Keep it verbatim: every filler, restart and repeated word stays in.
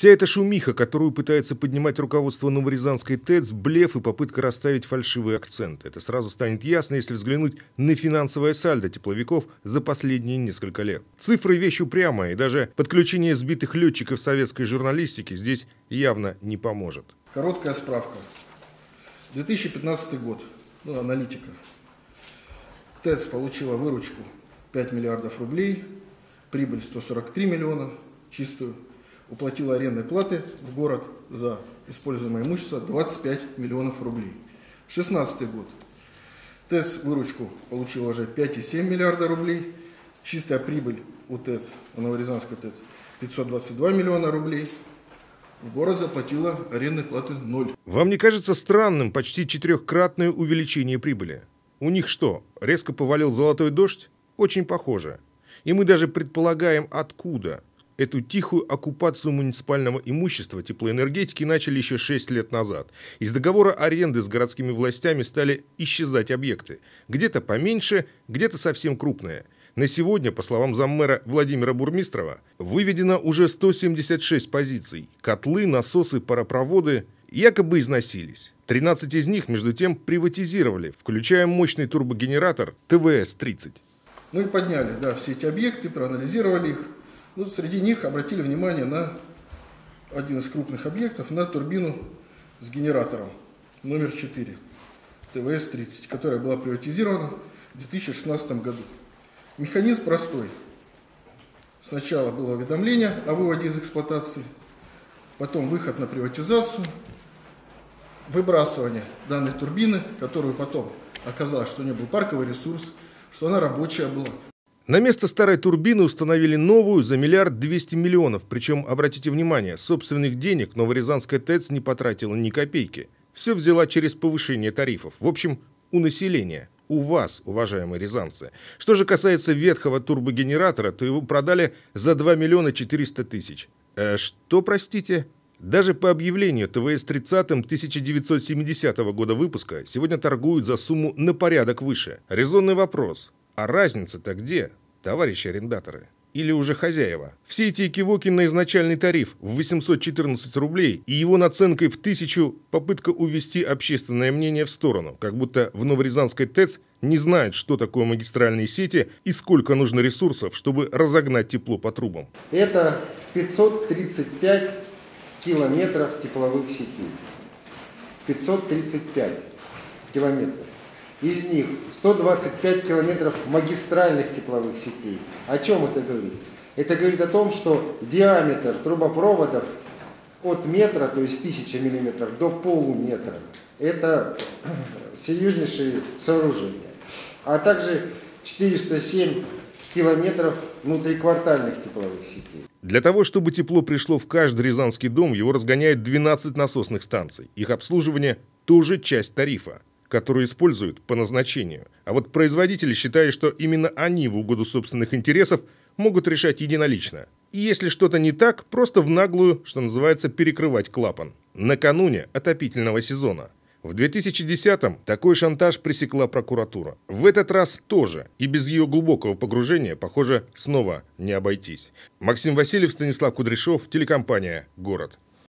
Вся эта шумиха, которую пытается поднимать руководство Ново-Рязанской ТЭЦ, блеф и попытка расставить фальшивые акценты. Это сразу станет ясно, если взглянуть на финансовое сальдо тепловиков за последние несколько лет. Цифры – вещь упрямая, и даже подключение сбитых летчиков советской журналистики здесь явно не поможет. Короткая справка. две тысячи пятнадцатый год. Ну, аналитика. ТЭЦ получила выручку пять миллиардов рублей, прибыль сто сорок три миллиона, чистую. Уплатила арендные платы в город за используемое имущество двадцать пять миллионов рублей. шестнадцатый год. ТЭЦ выручку получила уже пять и семь миллиарда рублей. Чистая прибыль у ТЭЦ, у Новорязанской ТЭЦ, пятьсот двадцать два миллиона рублей. В город заплатила арендные платы ноль. Вам не кажется странным почти четырехкратное увеличение прибыли? У них что, резко повалил золотой дождь? Очень похоже. И мы даже предполагаем, откуда. Эту тихую оккупацию муниципального имущества теплоэнергетики начали еще шесть лет назад. Из договора аренды с городскими властями стали исчезать объекты. Где-то поменьше, где-то совсем крупные. На сегодня, по словам заммэра Владимира Бурмистрова, выведено уже сто семьдесят шесть позиций. Котлы, насосы, паропроводы якобы износились. тринадцать из них, между тем, приватизировали, включая мощный турбогенератор тэ вэ эс тридцать. Ну и подняли, да, все эти объекты, проанализировали их. Ну, среди них обратили внимание на один из крупных объектов, на турбину с генератором номер четыре, тэ вэ эс тридцать, которая была приватизирована в две тысячи шестнадцатом году. Механизм простой. Сначала было уведомление о выводе из эксплуатации, потом выход на приватизацию, выбрасывание данной турбины, которую потом оказалось, что у нее был парковый ресурс, что она рабочая была. На место старой турбины установили новую за миллиард двести миллионов. Причем, обратите внимание, собственных денег Новорязанская ТЭЦ не потратила ни копейки. Все взяла через повышение тарифов. В общем, у населения. У вас, уважаемые рязанцы. Что же касается ветхого турбогенератора, то его продали за два миллиона четыреста тысяч. Э, что, простите? Даже по объявлению тэ вэ эс тридцать тысяча девятьсот семидесятого года выпуска сегодня торгуют за сумму на порядок выше. Резонный вопрос. А разница-то где, товарищи арендаторы? Или уже хозяева? Все эти экивоки на изначальный тариф в восемьсот четырнадцать рублей и его наценкой в тысячу попытка увести общественное мнение в сторону, как будто в Новорязанской ТЭЦ не знают, что такое магистральные сети и сколько нужно ресурсов, чтобы разогнать тепло по трубам. Это пятьсот тридцать пять километров тепловых сетей. пятьсот тридцать пять километров. Из них сто двадцать пять километров магистральных тепловых сетей. О чем это говорит? Это говорит о том, что диаметр трубопроводов от метра, то есть тысячи миллиметров, до полуметра. Это серьезнейшие сооружения. А также четыреста семь километров внутриквартальных тепловых сетей. Для того, чтобы тепло пришло в каждый рязанский дом, его разгоняет двенадцать насосных станций. Их обслуживание тоже часть тарифа, которые используют по назначению. А вот производители считают, что именно они в угоду собственных интересов могут решать единолично. И если что-то не так, просто в наглую, что называется, перекрывать клапан. Накануне отопительного сезона. В две тысячи десятом такой шантаж пресекла прокуратура. В этот раз тоже, и без ее глубокого погружения, похоже, снова не обойтись. Максим Васильев, Станислав Кудряшов, телекомпания «Город».